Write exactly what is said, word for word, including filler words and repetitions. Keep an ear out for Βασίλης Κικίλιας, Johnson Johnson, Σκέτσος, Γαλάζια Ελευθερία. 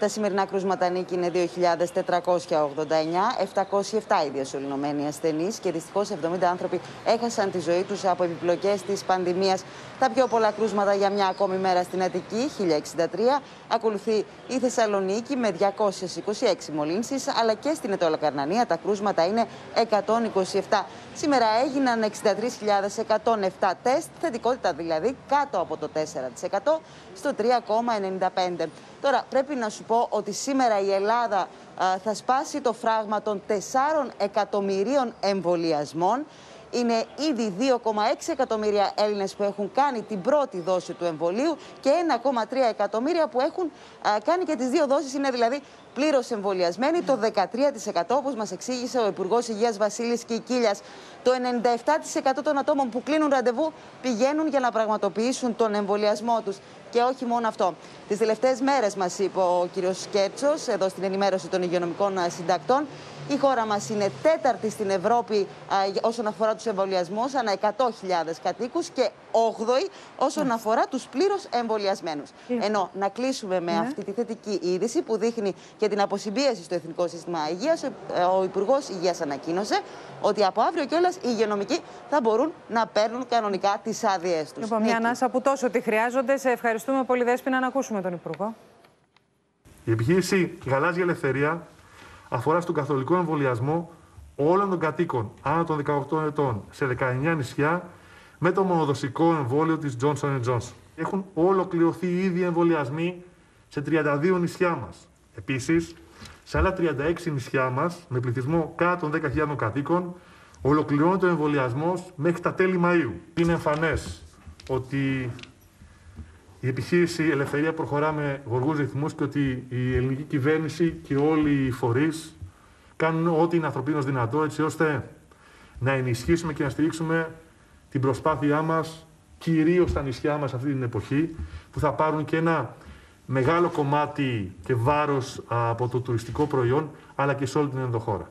Τα σημερινά κρούσματα ανήκει είναι δύο χιλιάδες τετρακόσια ογδόντα εννέα, επτακόσιοι επτά οι διασωληνωμένοι ασθενείς και δυστυχώς εβδομήντα άνθρωποι έχασαν τη ζωή τους από επιπλοκές της πανδημίας. Τα πιο πολλά κρούσματα για μια ακόμη μέρα στην Αττική, χίλια εξήντα τρία, ακολουθεί η Θεσσαλονίκη με διακόσιες είκοσι έξι μολύνσεις, αλλά και στην Αιτωλοκαρνανία τα κρούσματα είναι εκατόν είκοσι επτά. Σήμερα έγιναν εξήντα τρεις χιλιάδες εκατόν επτά τεστ, θετικότητα δηλαδή κάτω από το τέσσερα τοις εκατό, στο τρία κόμμα ενενήντα πέντε. Τώρα πρέπει να σου πω ότι σήμερα η Ελλάδα α, θα σπάσει το φράγμα των τεσσάρων εκατομμυρίων εμβολιασμών. Είναι ήδη δύο κόμμα έξι εκατομμύρια Έλληνες που έχουν κάνει την πρώτη δόση του εμβολίου και ένα κόμμα τρία εκατομμύρια που έχουν α, κάνει και τις δύο δόσεις, είναι δηλαδή πλήρως εμβολιασμένοι, το δεκατρία τοις εκατό όπως μας εξήγησε ο Υπουργός Υγείας Βασίλης Κικίλιας. Το ενενήντα επτά τοις εκατό των ατόμων που κλείνουν ραντεβού πηγαίνουν για να πραγματοποιήσουν τον εμβολιασμό τους. Και όχι μόνο αυτό. Τις τελευταίες μέρες, μας είπε ο κύριος Σκέτσος, εδώ στην ενημέρωση των υγειονομικών συντακτών, η χώρα μας είναι τέταρτη στην Ευρώπη α, όσον αφορά τους εμβολιασμούς, ανά εκατό χιλιάδες κατοίκους, και όγδοη όσον ναι. αφορά τους πλήρως εμβολιασμένους. Ναι. Ενώ να κλείσουμε με ναι. αυτή τη θετική είδηση που δείχνει και την αποσυμπίεση στο Εθνικό Σύστημα Υγείας. Ο Υπουργός Υγείας ανακοίνωσε ότι από αύριο κιόλας οι υγειονομικοί θα μπορούν να παίρνουν κανονικά τις άδειές τους. Λοιπόν, μια ανάσα που τόσο τη χρειάζονται. Σε ευχαριστούμε πολύ, Δέσποινα, να ακούσουμε τον Υπουργό. Η επιχείρηση Γαλάζια Ελευθερία αφορά στον καθολικό εμβολιασμό όλων των κατοίκων άνω των δεκαοκτώ ετών σε δεκαεννέα νησιά με το μονοδοσικό εμβόλιο της Johnson Johnson. Έχουν ολοκληρωθεί ήδη εμβολιασμοί σε τριάντα δύο νησιά μας. Επίσης, σε άλλα τριάντα έξι νησιά μας, με πληθυσμό κάτω των δέκα χιλιάδων κατοίκων, ολοκληρώνεται ο εμβολιασμός μέχρι τα τέλη Μαΐου. Είναι εμφανές ότι η επιχείρηση Ελευθερία προχωρά με γοργούς ρυθμούς και ότι η ελληνική κυβέρνηση και όλοι οι φορείς κάνουν ό,τι είναι ανθρωπίνως δυνατό, έτσι ώστε να ενισχύσουμε και να στηρίξουμε την προσπάθειά μας, κυρίως στα νησιά μας αυτή την εποχή, που θα πάρουν και ένα μεγάλο κομμάτι και βάρος από το τουριστικό προϊόν, αλλά και σε όλη την ενδοχώρα.